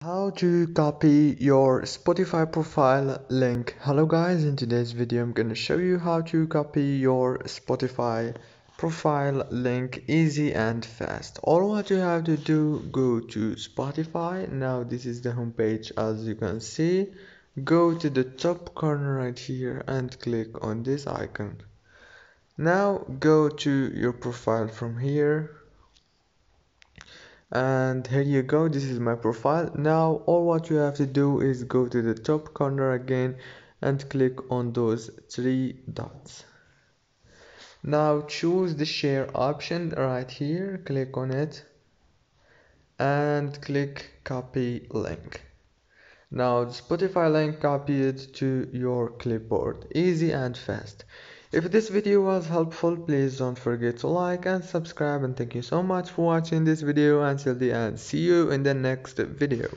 How to copy your Spotify profile link. Hello guys, in today's video I'm gonna show you how to copy your Spotify profile link easy and fast. All what you have to do, go to Spotify. Now this is the homepage, as you can see. Go to the top corner right here and click on this icon. Now go to your profile from here. And here you go, this is my profile. Now all what you have to do is go to the top corner again and click on those three dots. Now choose the share option right here, click on it and click copy link. Now the Spotify link copied to your clipboard, easy and fast. If this video was helpful, please don't forget to like and subscribe, and thank you so much for watching this video until the end. See you in the next video.